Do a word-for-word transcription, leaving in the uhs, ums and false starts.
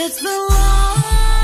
It's been long.